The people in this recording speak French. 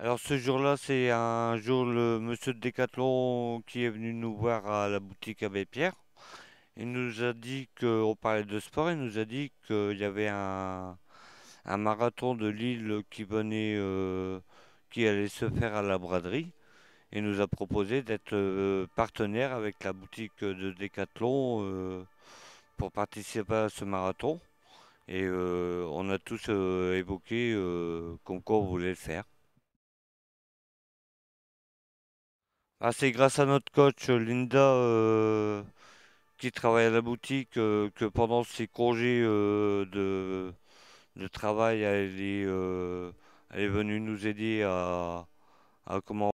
Alors ce jour-là, c'est un jour le monsieur de Décathlon qui est venu nous voir à la boutique Abbé Pierre. Il nous a dit qu'on parlait de sport, il nous a dit qu'il y avait un marathon de Lille qui venait, qui allait se faire à la braderie. Il nous a proposé d'être partenaire avec la boutique de Décathlon pour participer à ce marathon. Et on a tous évoqué comme quoi on voulait le faire. Ah, c'est grâce à notre coach Linda qui travaille à la boutique que pendant ses congés de travail, elle est venue nous aider à comment